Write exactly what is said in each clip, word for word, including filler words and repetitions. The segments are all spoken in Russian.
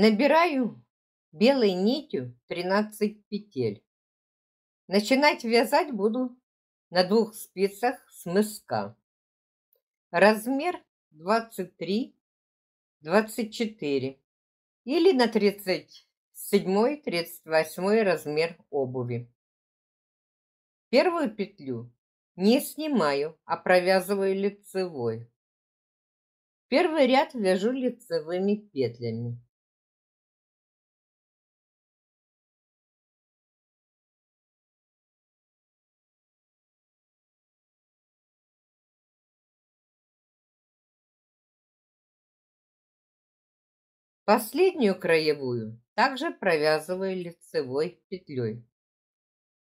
Набираю белой нитью тринадцать петель. Начинать вязать буду на двух спицах с мыска. Размер двадцать три, двадцать четыре или на тридцать седьмой, тридцать восьмой размер обуви. Первую петлю не снимаю, а провязываю лицевой. Первый ряд вяжу лицевыми петлями. Последнюю краевую также провязываю лицевой петлей.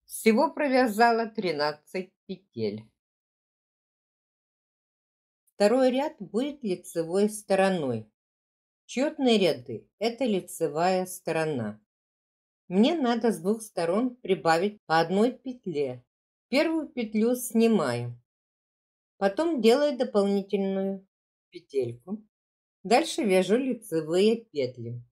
Всего провязала тринадцать петель. Второй ряд будет лицевой стороной. Четные ряды – это лицевая сторона. Мне надо с двух сторон прибавить по одной петле. Первую петлю снимаю. Потом делаю дополнительную петельку. Дальше вяжу лицевые петли.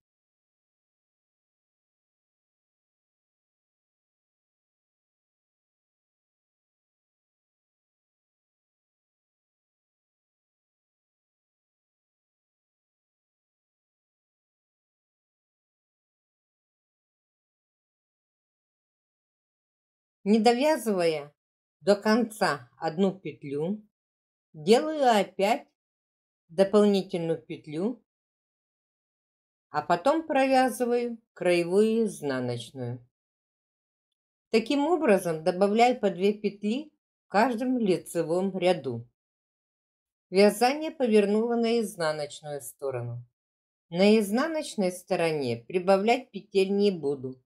Не довязывая до конца одну петлю, делаю опять дополнительную петлю, а потом провязываю краевую и изнаночную. Таким образом добавляю по две петли в каждом лицевом ряду. Вязание повернула на изнаночную сторону. На изнаночной стороне прибавлять петель не буду.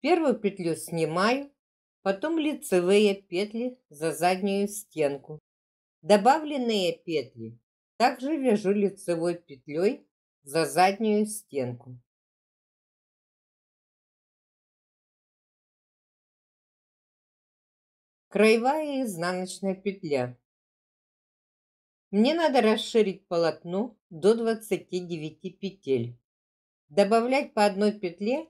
Первую петлю снимаю, потом лицевые петли за заднюю стенку. Добавленные петли также вяжу лицевой петлей за заднюю стенку. Краевая и изнаночная петля. Мне надо расширить полотно до двадцати девяти петель. Добавлять по одной петле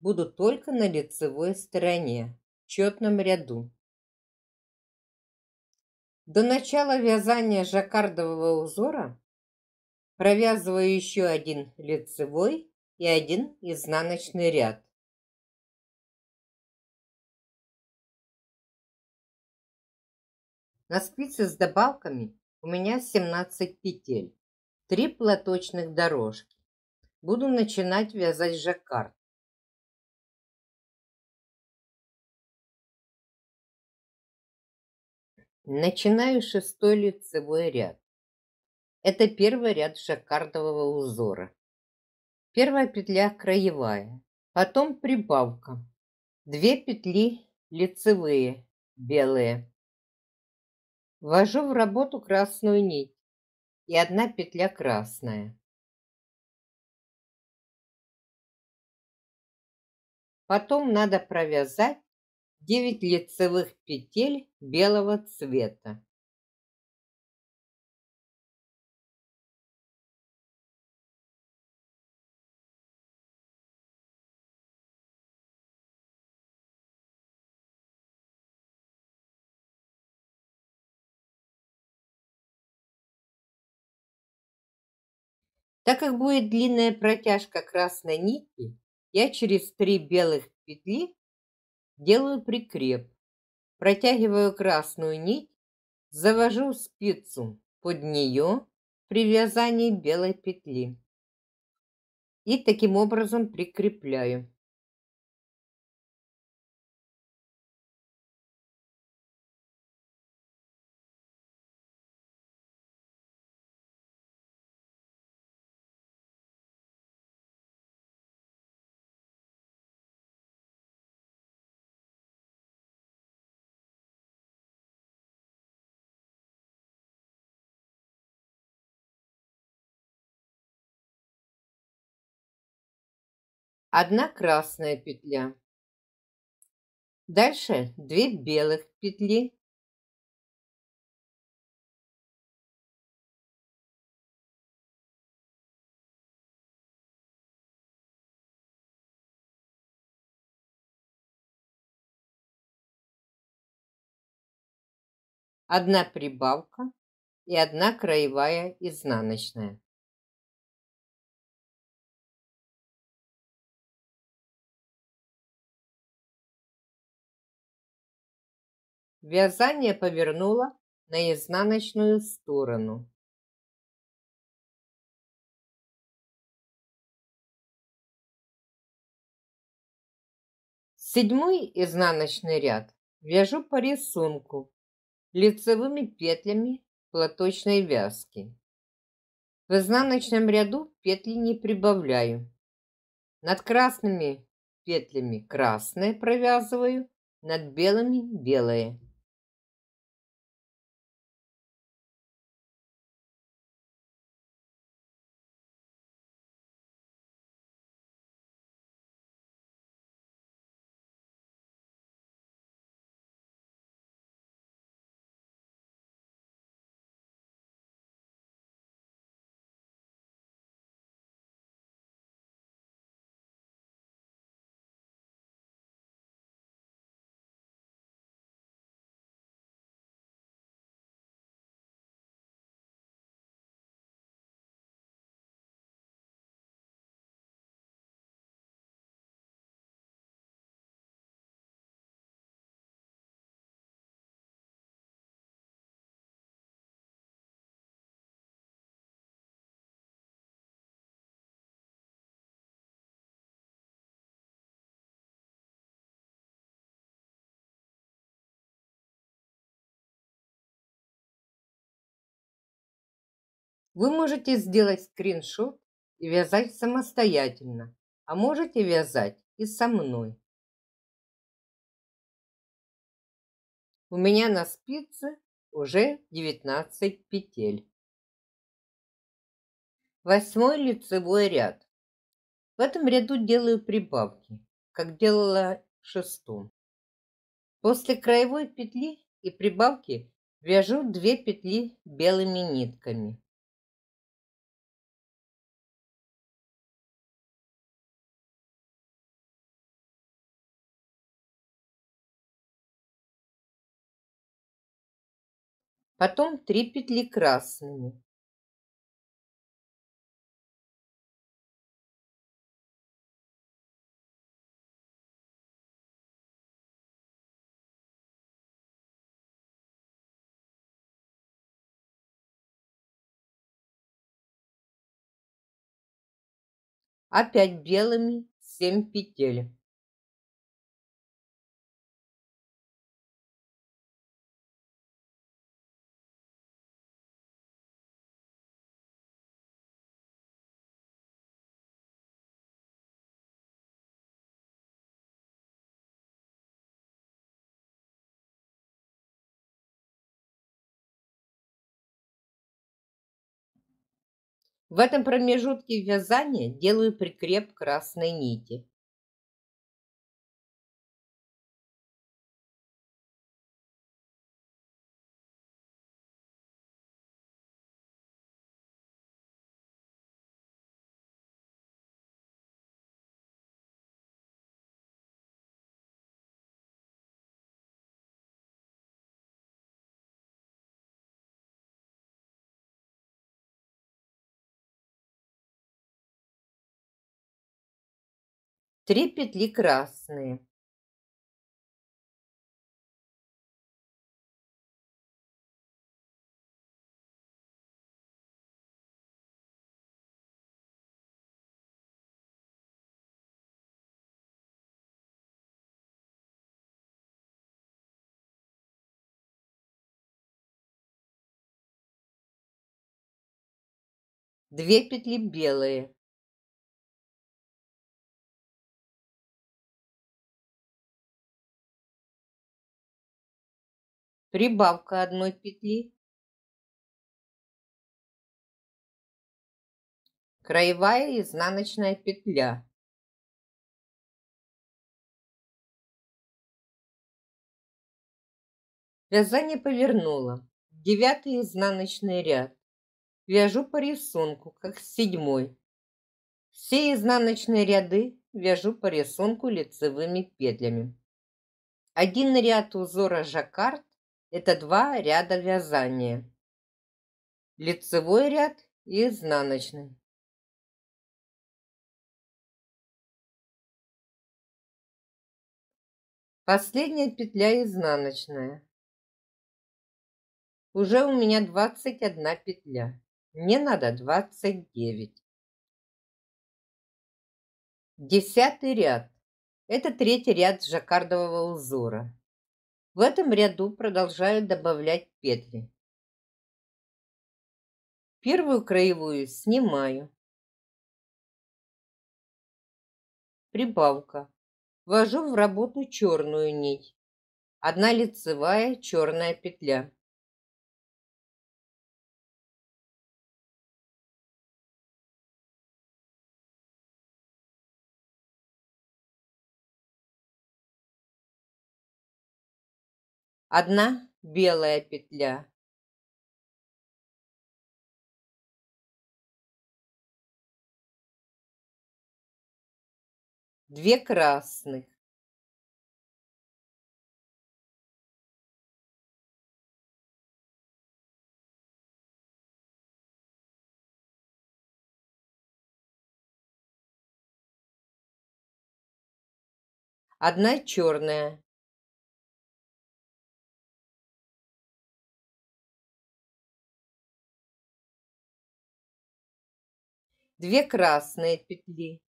буду только на лицевой стороне, в четном ряду. До начала вязания жаккардового узора провязываю еще один лицевой и один изнаночный ряд. На спице с добавками у меня семнадцать петель, три платочных дорожки. Буду начинать вязать жаккард. Начинаю шестой лицевой ряд. Это первый ряд жаккардового узора. Первая петля краевая, потом прибавка. Две петли лицевые, белые. Ввожу в работу красную нить и одна петля красная. Потом надо провязать девять лицевых петель белого цвета. Так как будет длинная протяжка красной нити, я через три белых петли делаю прикреп, протягиваю красную нить, завожу спицу под нее при вязании белой петли и таким образом прикрепляю. Одна красная петля. Дальше две белых петли. одна прибавка и одна краевая изнаночная. Вязание повернула на изнаночную сторону. Седьмой изнаночный ряд вяжу по рисунку лицевыми петлями платочной вязки. В изнаночном ряду петли не прибавляю. Над красными петлями красные провязываю, над белыми белые. Вы можете сделать скриншот и вязать самостоятельно, а можете вязать и со мной. У меня на спице уже девятнадцать петель. Восьмой лицевой ряд. В этом ряду делаю прибавки, как делала в шестом. После краевой петли и прибавки вяжу две петли белыми нитками. Потом три петли красными. Опять белыми семь петель. В этом промежутке вязания делаю прикреп красной нити. Три петли красные. Две петли белые. Прибавка одной петли, краевая изнаночная петля, вязание повернула, девятый изнаночный ряд, вяжу по рисунку, как седьмой, все изнаночные ряды вяжу по рисунку лицевыми петлями, один ряд узора жаккард Это два ряда вязания. Лицевой ряд и изнаночный. Последняя петля изнаночная. Уже у меня двадцать одна петля. Мне надо двадцать девять. Десятый ряд. Это третий ряд жаккардового узора. В этом ряду продолжаю добавлять петли. Первую краевую снимаю. Прибавка. Ввожу в работу черную нить. Одна лицевая черная петля. Одна белая петля. Две красных. Одна черная. Две красные петли.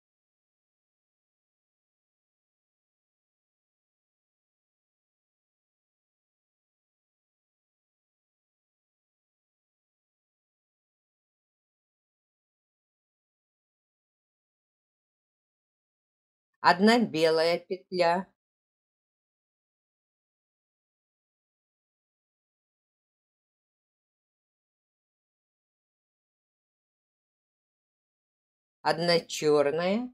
Одна белая петля. Одна черная.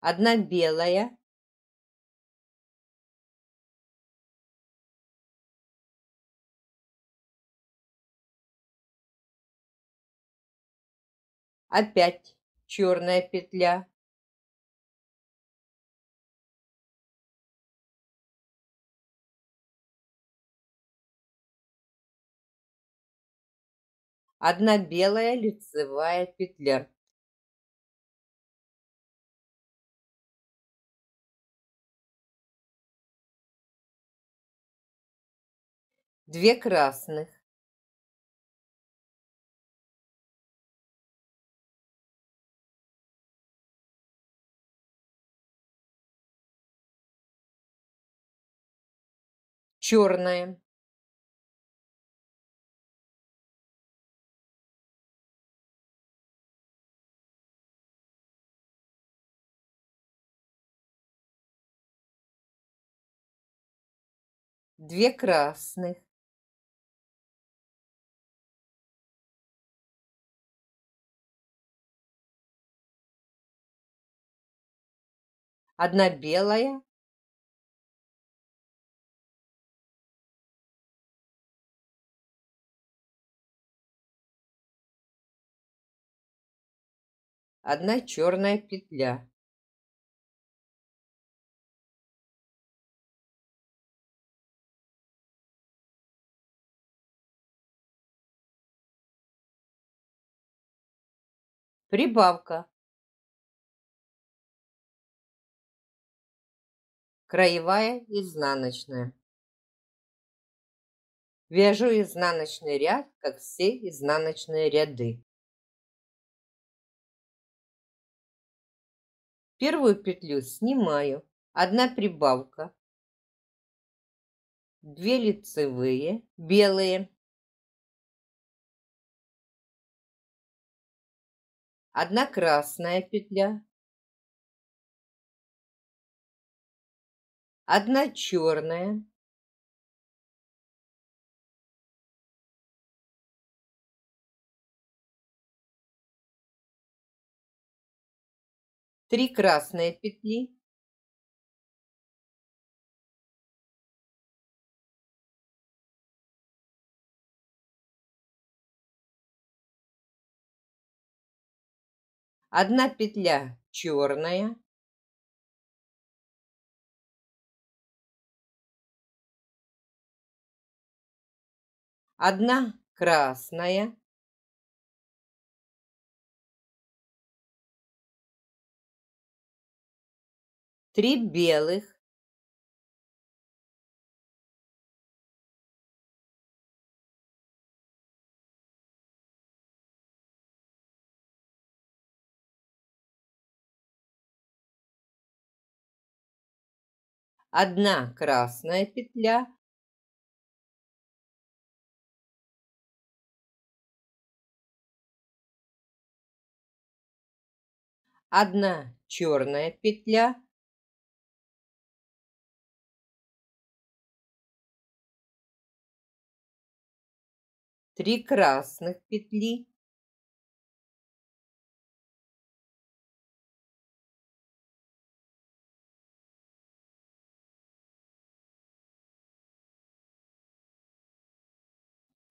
Одна белая. Опять черная петля. Одна белая лицевая петля. Две красных. Черная. Две красных. Одна белая. Одна черная петля. Прибавка. Краевая изнаночная. Вяжу изнаночный ряд, как все изнаночные ряды. Первую петлю снимаю. Одна прибавка. Две лицевые, белые. Одна красная петля, одна черная, три красные петли, одна петля черная, одна красная, три белых, одна красная петля, одна черная петля, три красных петли,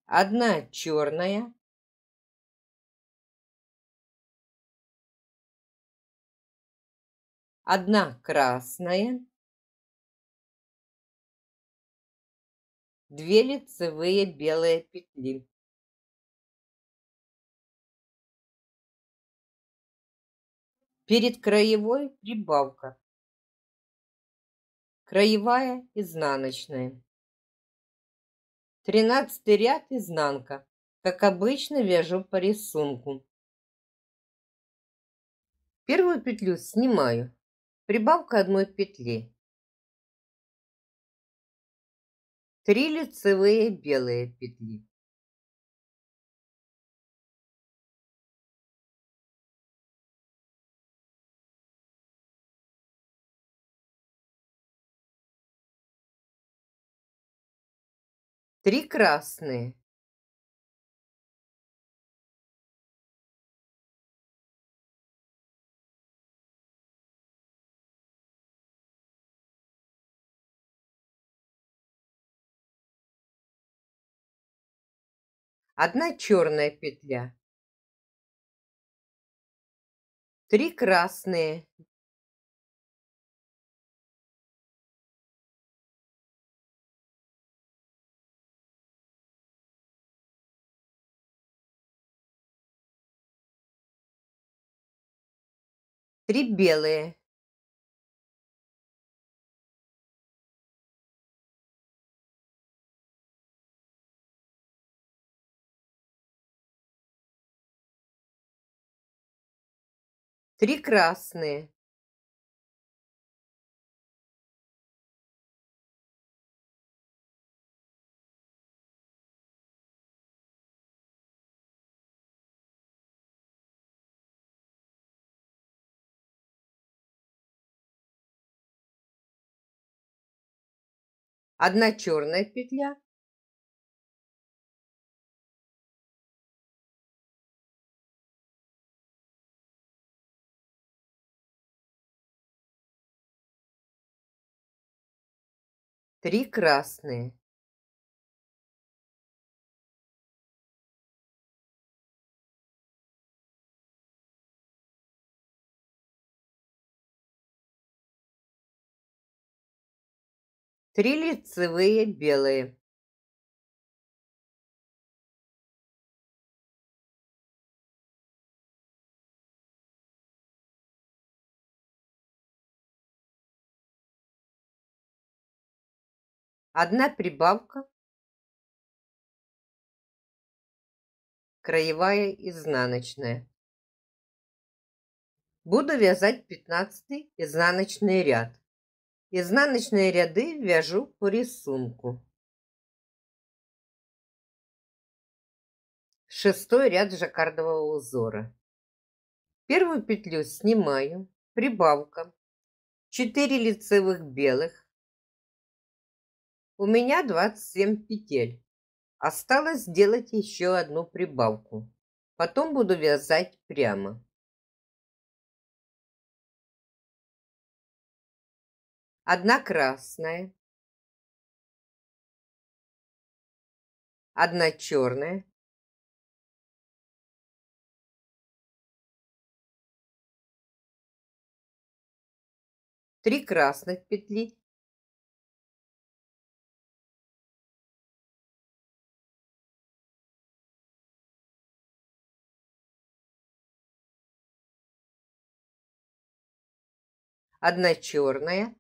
одна черная, одна красная, две лицевые белые петли, перед краевой прибавка, краевая изнаночная. Тринадцатый ряд, изнанка. Как обычно, вяжу по рисунку. Первую петлю снимаю. Прибавка одной петли. Три лицевые белые петли. Три красные, одна черная петля, три красные, три белые, три красные, одна черная петля, три красные, три лицевые белые, одна прибавка, краевая изнаночная. Буду вязать пятнадцатый изнаночный ряд. Изнаночные ряды вяжу по рисунку. Шестой ряд жаккардового узора. Первую петлю снимаю. Прибавка. четыре лицевых белых. У меня двадцать семь петель. Осталось сделать еще одну прибавку. Потом буду вязать прямо. Одна красная, одна черная, три красных петли, одна черная,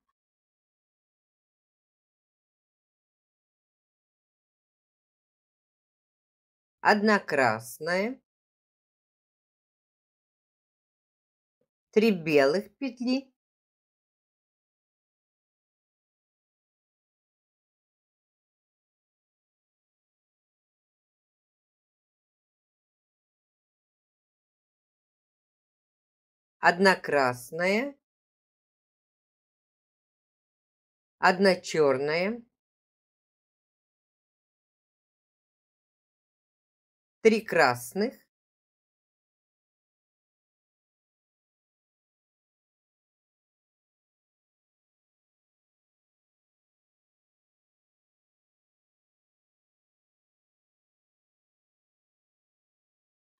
одна красная, три белых петли, одна красная, одна черная, три красных,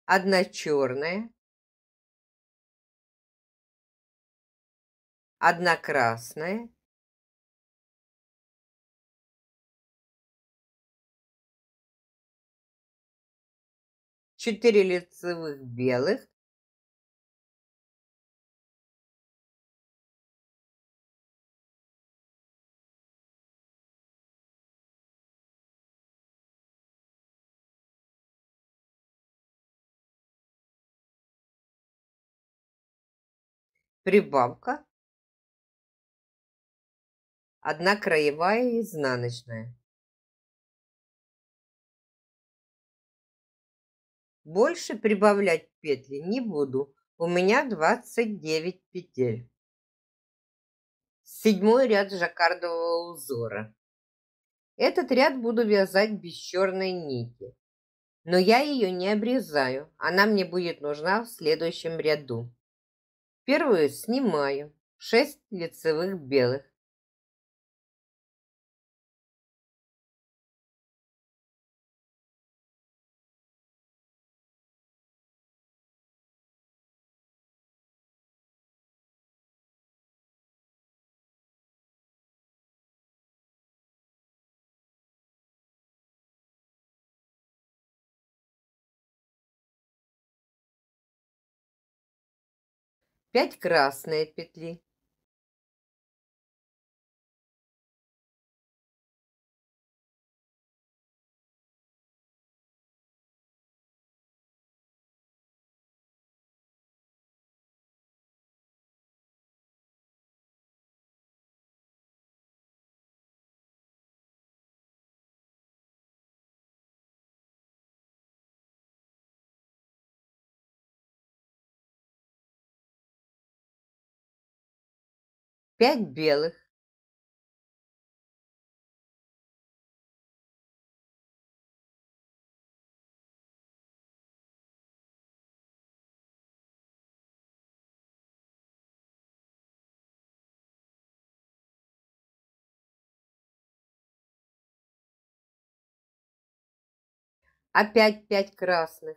одна черная, одна красная, четыре лицевых белых, прибавка, одна краевая и изнаночная. Больше прибавлять петли не буду. У меня двадцать девять петель. Седьмой ряд жаккардового узора. Этот ряд буду вязать без черной нити. Но я ее не обрезаю. Она мне будет нужна в следующем ряду. Первую снимаю. шесть лицевых белых. пять красные петли, пять белых, опять пять красных,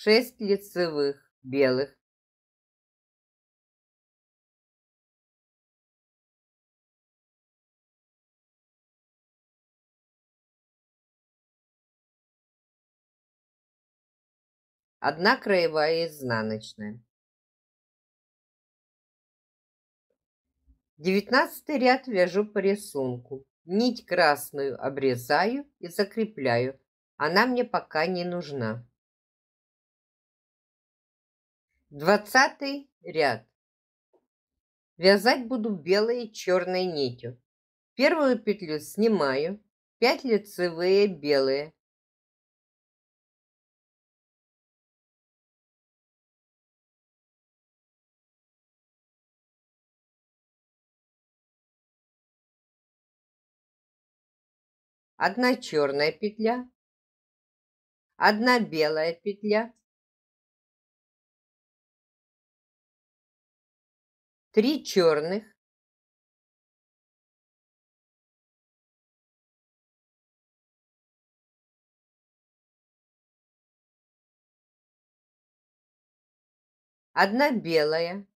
шесть лицевых белых, одна краевая и изнаночная. Девятнадцатый ряд вяжу по рисунку. Нить красную обрезаю и закрепляю. Она мне пока не нужна. Двадцатый ряд. Вязать буду белой и черной нитью. Первую петлю снимаю. пять лицевые белые. одна черная петля. одна белая петля, три черных, одна белая,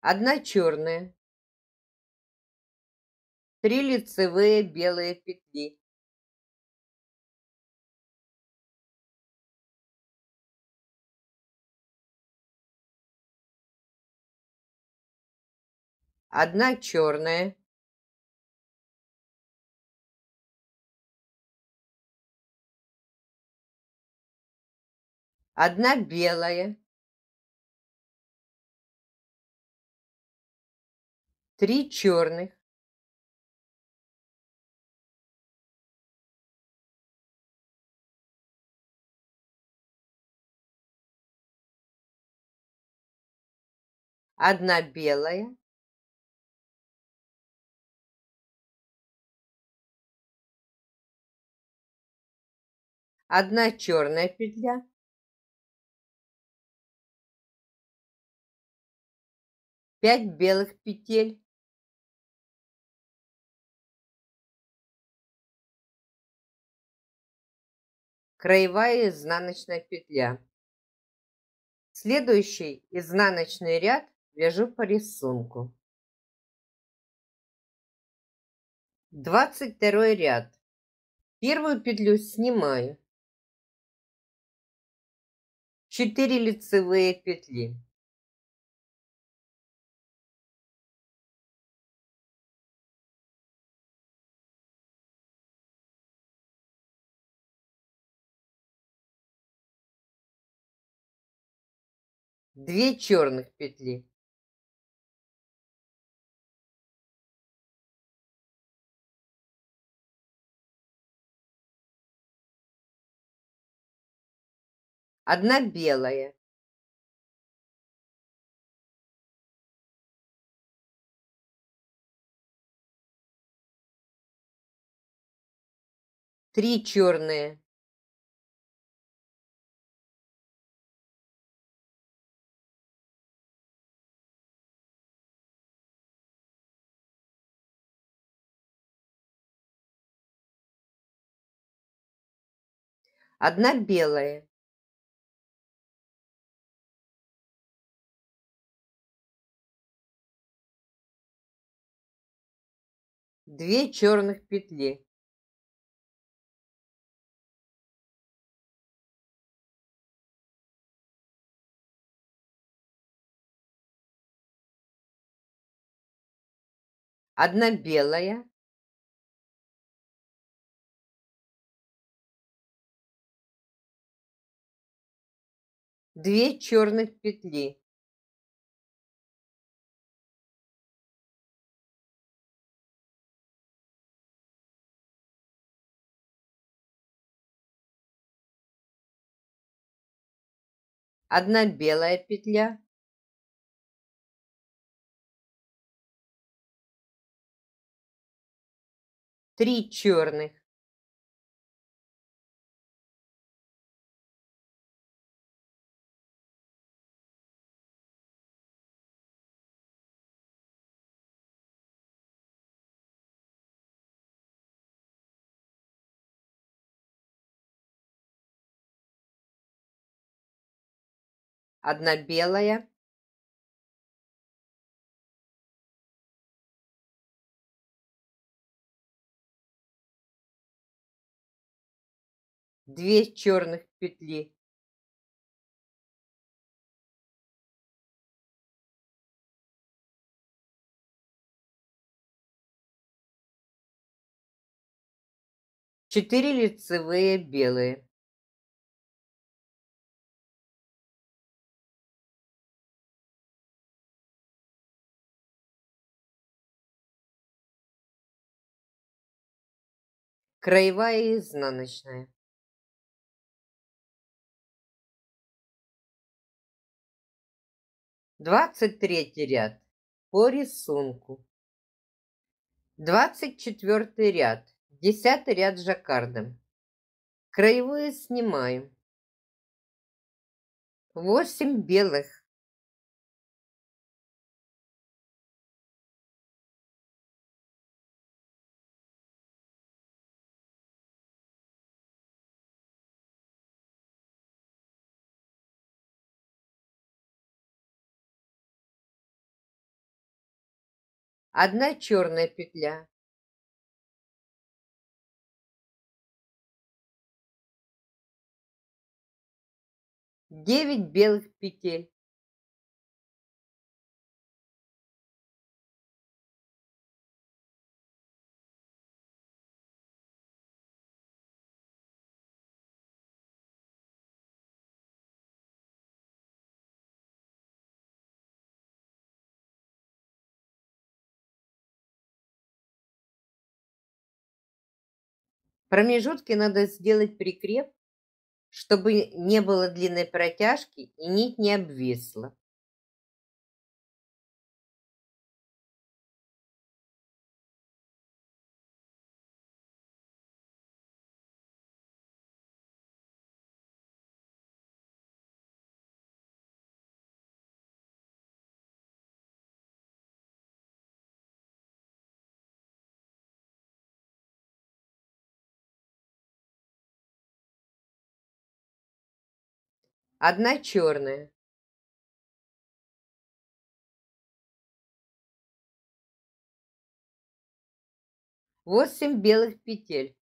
одна черная, три лицевые белые петли, одна черная, одна белая, три черных, одна белая, одна черная петля, пять белых петель, краевая изнаночная петля. Следующий изнаночный ряд вяжу по рисунку. двадцать второй ряд. Первую петлю снимаю. четыре лицевые петли. две черных петли, одна белая, три черные, одна белая, две черных петли, одна белая, две черных петли, одна белая петля, три черных, одна белая, две черных петли, четыре лицевые белые, краевая и изнаночная, Двадцать третий ряд. По рисунку. Двадцать четвертый ряд. Десятый ряд жаккардом. Краевые снимаем. Восемь белых. Одна черная петля. Девять белых петель. Промежутки надо сделать прикреп, чтобы не было длинной протяжки и нить не обвисла. Одна черная. Восемь белых петель.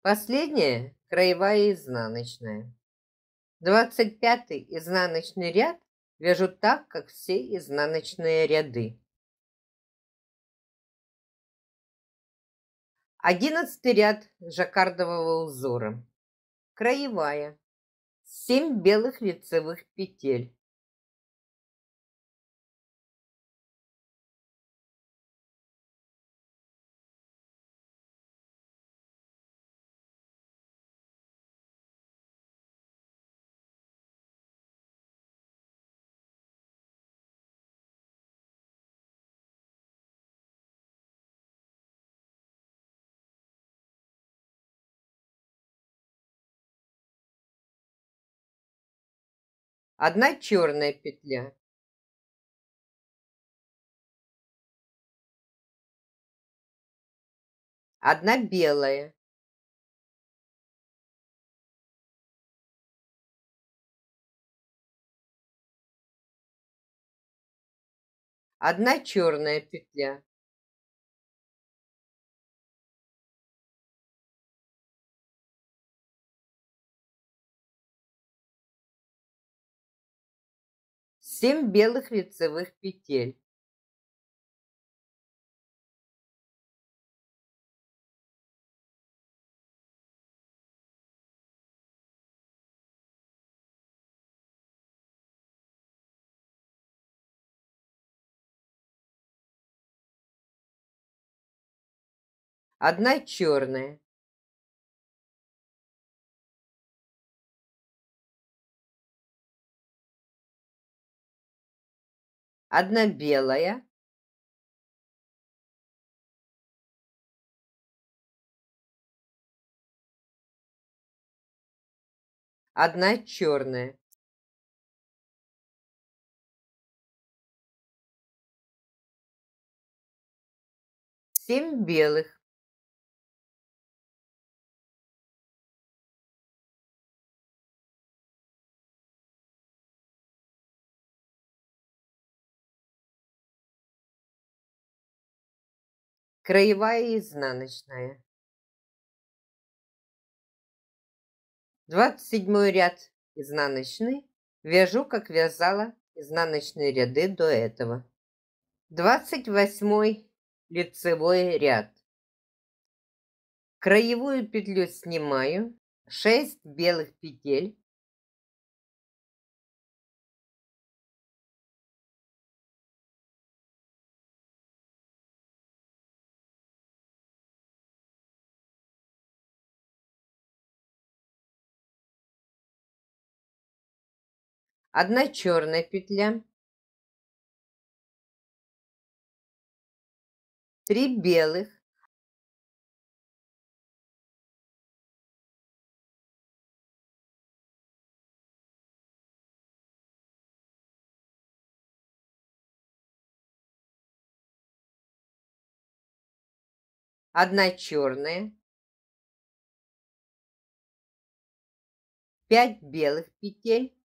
Последняя краевая изнаночная. Двадцать пятый изнаночный ряд. Вяжу так, как все изнаночные ряды. Одиннадцатый ряд жаккардового узора. Краевая. Семь белых лицевых петель. Одна черная петля. Одна белая. Одна черная петля. Семь белых лицевых петель. Одна черная. Одна белая. Одна черная. Семь белых. Краевая и изнаночная. Двадцать седьмой ряд изнаночный. Вяжу, как вязала изнаночные ряды до этого. Двадцать восьмой лицевой ряд. Краевую петлю снимаю. Шесть белых петель. одна черная петля, три белых, одна черная, пять белых петель,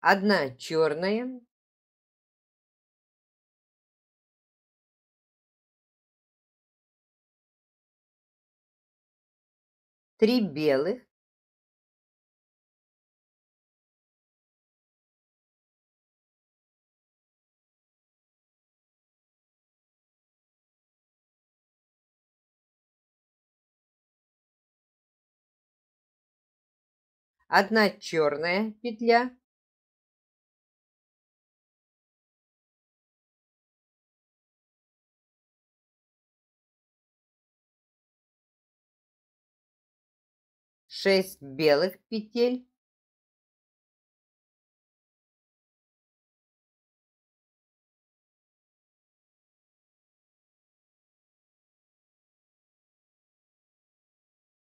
одна черная, три белых, одна черная петля, шесть белых петель,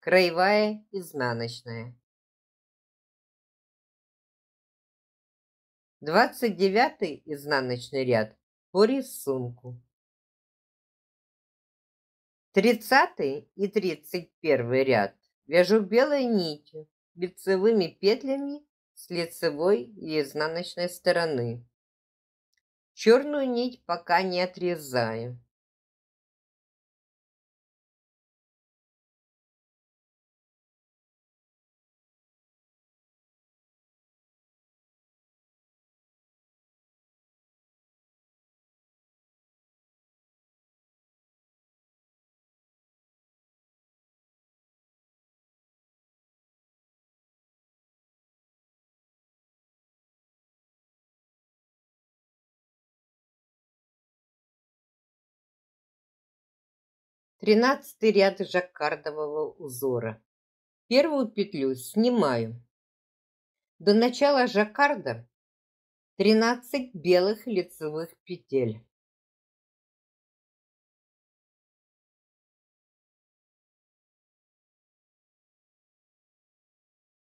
краевая, изнаночная. Двадцать девятый изнаночный ряд по рисунку. Тридцатый и тридцать первый ряд вяжу белой нитью, лицевыми петлями с лицевой и изнаночной стороны. Черную нить пока не отрезаю. Тринадцатый ряд жаккардового узора. Первую петлю снимаю. До начала жаккарда тринадцать белых лицевых петель.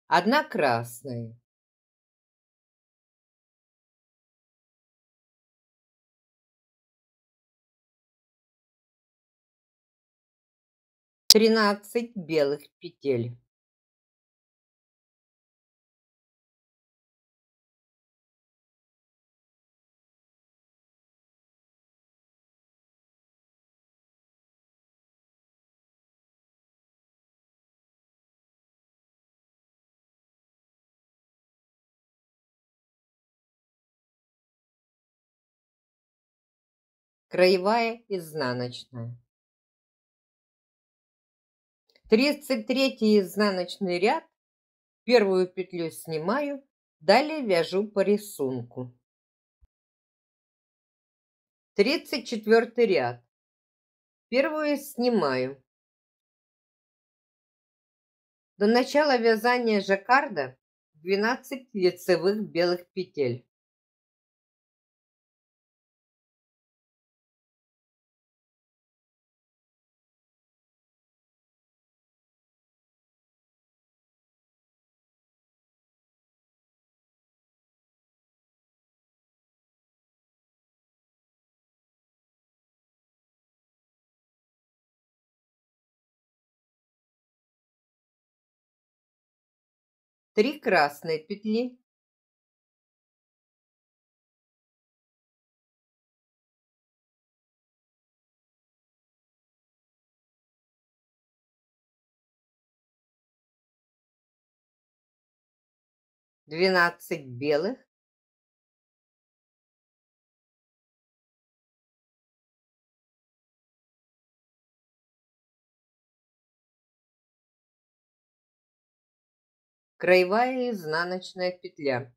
Одна красная. тринадцать белых петель. Краевая, изнаночная. Тридцать третий изнаночный ряд, первую петлю снимаю, далее вяжу по рисунку. Тридцать четвертый ряд, первую снимаю. До начала вязания жаккарда двенадцать лицевых белых петель. Три красные петли, двенадцать белых, краевая, изнаночная петля.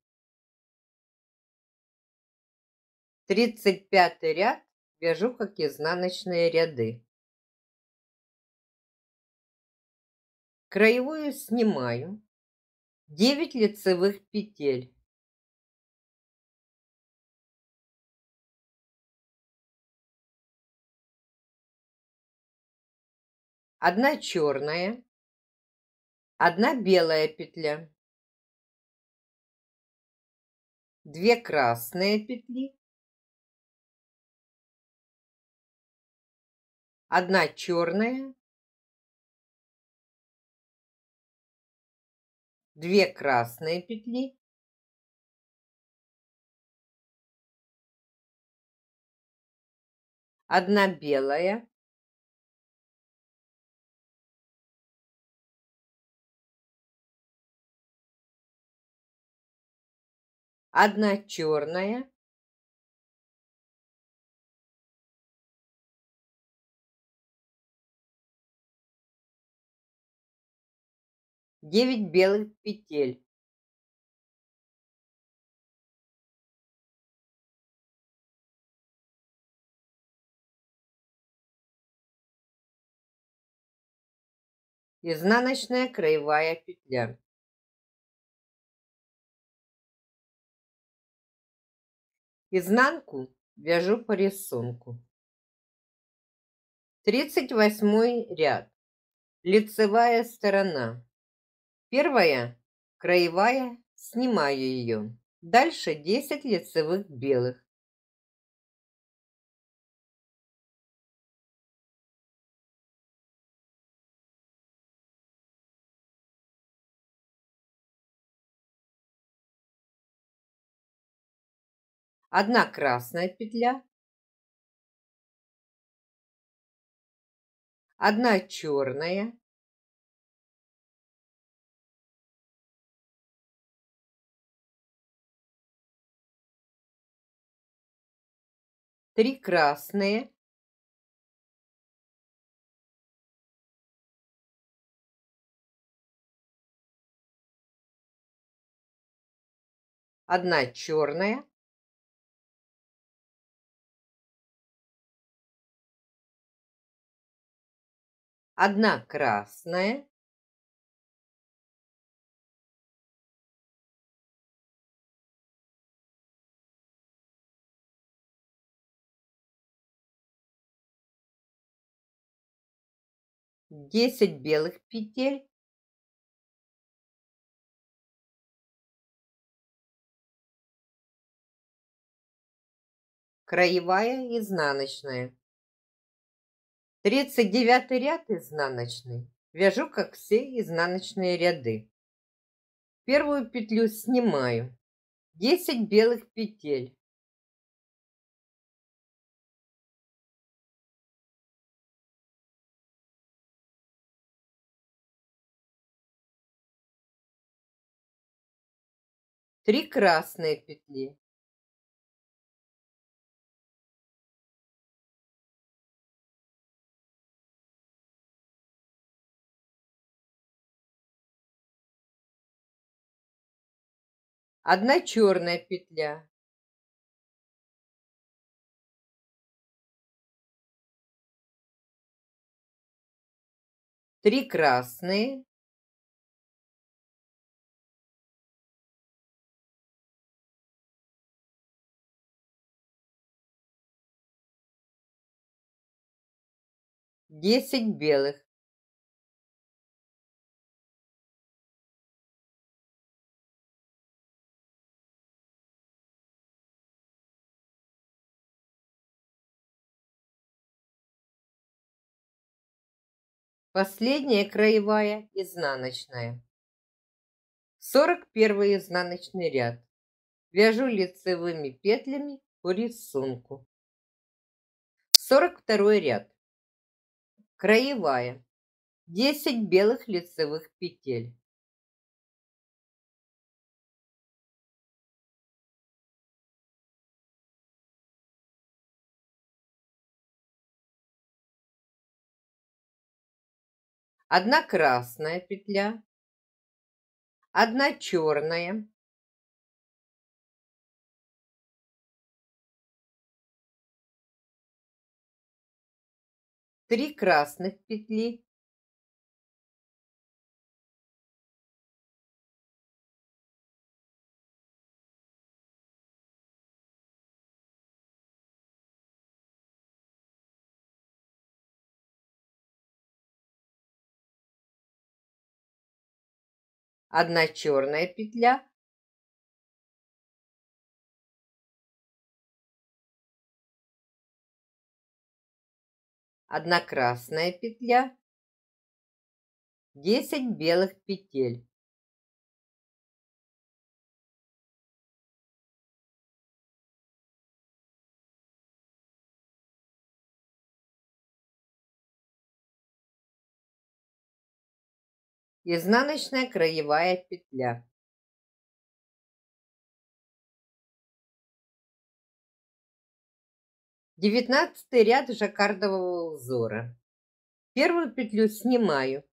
тридцать пятый ряд вяжу как изнаночные ряды. Краевую снимаю, девять лицевых петель. одна черная, одна белая петля, две красные петли, одна черная, две красные петли, одна белая, одна черная, девять белых петель, изнаночная краевая петля. Изнанку вяжу по рисунку. тридцать восьмой ряд. Лицевая сторона. Первая краевая, снимаю ее. Дальше десять лицевых белых. одна красная петля, одна черная, три красные, одна черная, одна красная, десять белых петель, краевая, изнаночная. тридцать девятый ряд изнаночный вяжу как все изнаночные ряды. Первую петлю снимаю, десять белых петель, три красные петли, одна черная петля, три красные, десять белых. Последняя краевая, изнаночная. сорок первый изнаночный ряд. Вяжу лицевыми петлями по рисунку. сорок второй ряд. Краевая. десять белых лицевых петель. одна красная петля, одна черная, три красных петли, одна черная петля, одна красная петля, десять белых петель. Изнаночная краевая петля. Девятнадцатый ряд жаккардового узора. Первую петлю снимаю.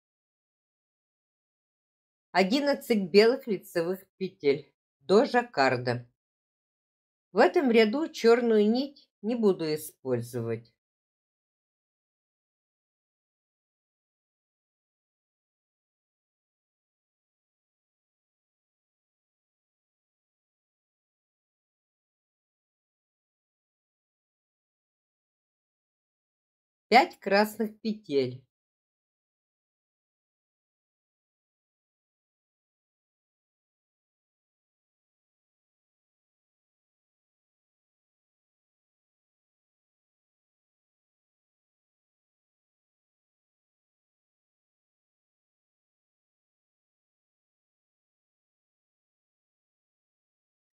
одиннадцать белых лицевых петель до жаккарда. В этом ряду черную нить не буду использовать. пять красных петель,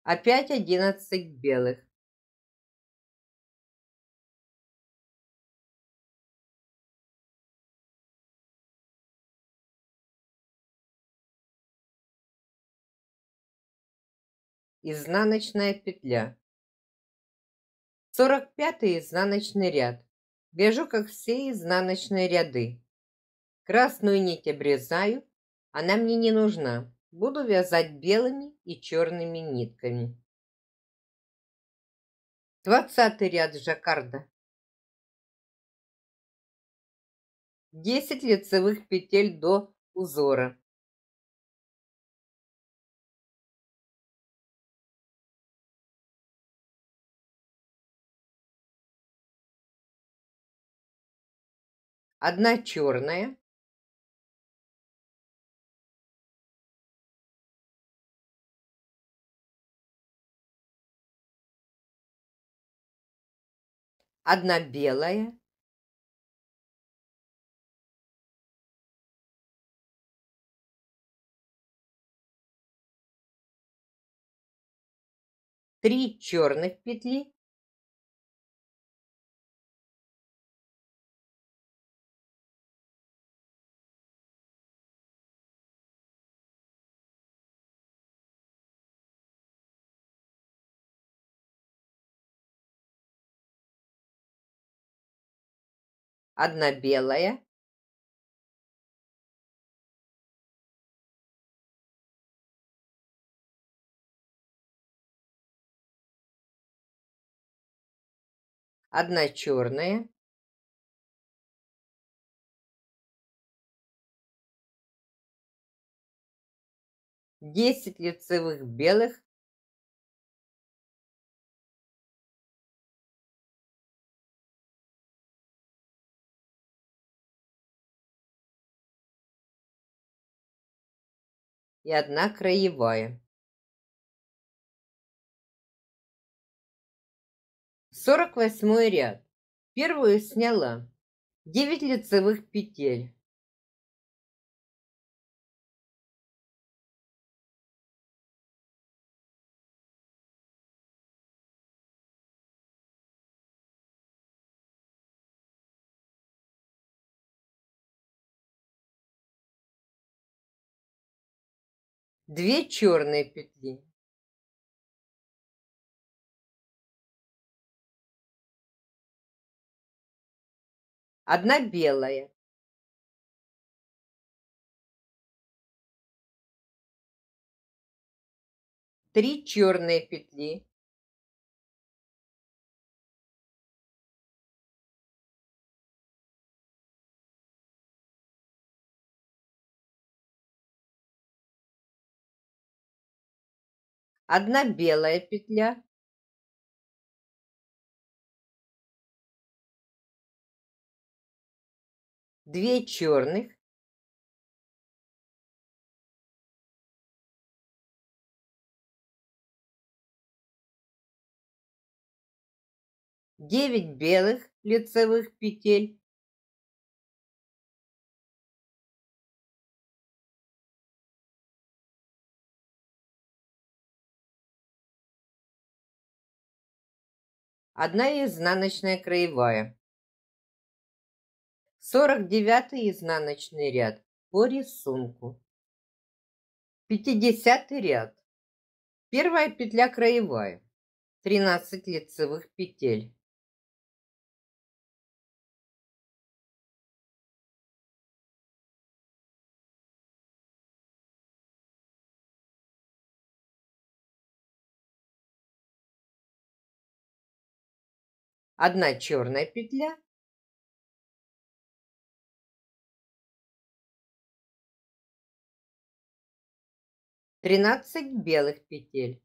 опять одиннадцать белых. Изнаночная петля. сорок пятый изнаночный ряд. Вяжу, как все изнаночные ряды. Красную нить обрезаю, она мне не нужна. Буду вязать белыми и черными нитками. двадцатый ряд жаккарда. десять лицевых петель до узора. Одна черная, одна белая, три черных петли, одна белая, одна черная, десять лицевых белых, и одна краевая. сорок восьмой ряд. Первую сняла. девять лицевых петель. Две черные петли, одна белая, три черные петли, одна белая петля, две черных, девять белых лицевых петель, одна изнаночная краевая. сорок девятый изнаночный ряд по рисунку. пятидесятый ряд. Первая петля краевая. тринадцать лицевых петель. Одна черная петля, тринадцать белых петель,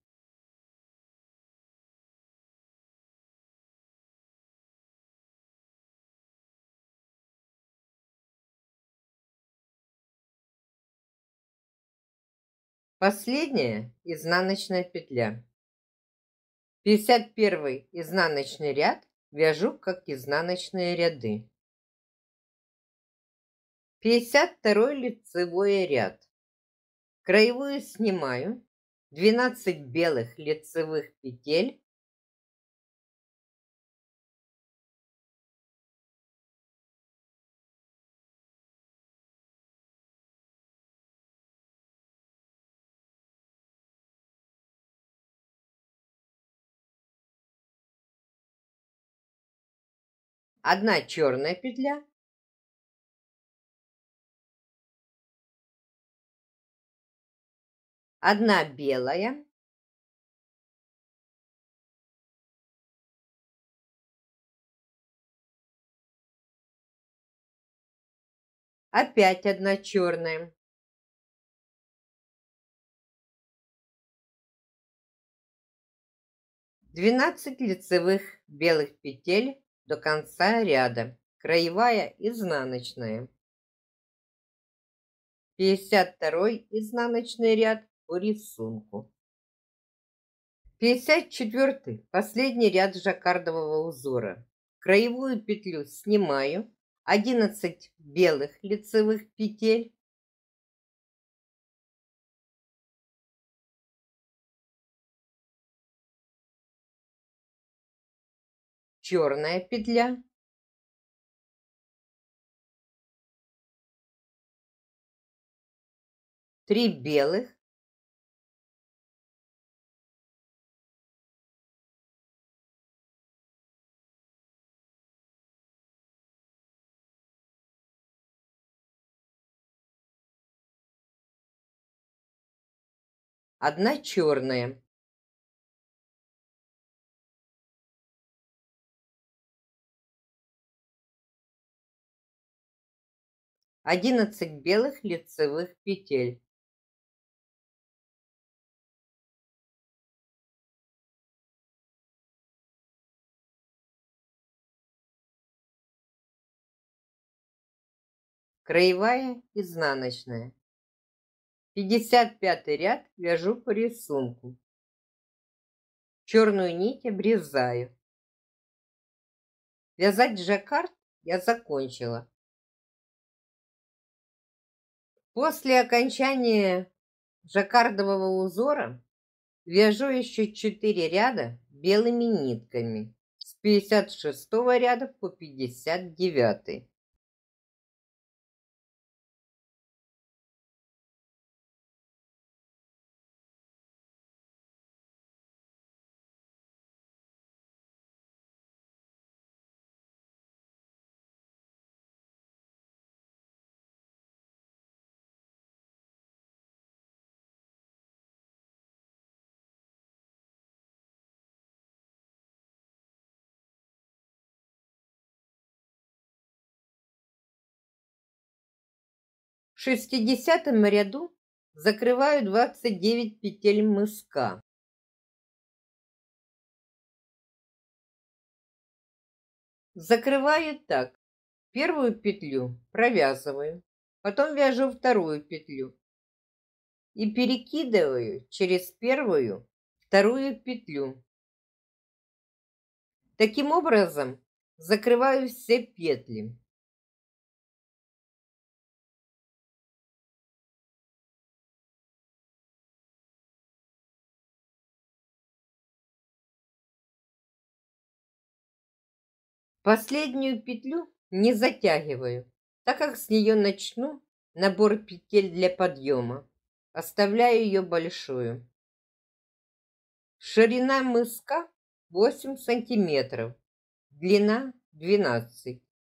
последняя изнаночная петля. пятьдесят первый изнаночный ряд. Вяжу как изнаночные ряды. пятьдесят второй лицевой ряд. Краевую снимаю. двенадцать белых лицевых петель. Одна черная петля, одна белая, опять одна черная, двенадцать лицевых белых петель. До конца ряда. Краевая изнаночная. пятьдесят второй изнаночный ряд по рисунку. пятьдесят четвёртый последний ряд жаккардового узора. Краевую петлю снимаю. одиннадцать белых лицевых петель. Черная петля, три белых, одна черная. одиннадцать белых лицевых петель. Краевая изнаночная. пятьдесят пятый ряд вяжу по рисунку. Черную нить обрезаю. Вязать жаккард я закончила. После окончания жаккардового узора вяжу еще четыре ряда белыми нитками с пятьдесят шестого ряда по пятьдесят девятый. В шестидесятом ряду закрываю двадцать девять петель мыска. Закрываю так. Первую петлю провязываю, потом вяжу вторую петлю и перекидываю через первую, вторую петлю. Таким образом закрываю все петли. Последнюю петлю не затягиваю, так как с нее начну набор петель для подъема. Оставляю ее большую. Ширина мыска восемь сантиметров, длина двенадцать.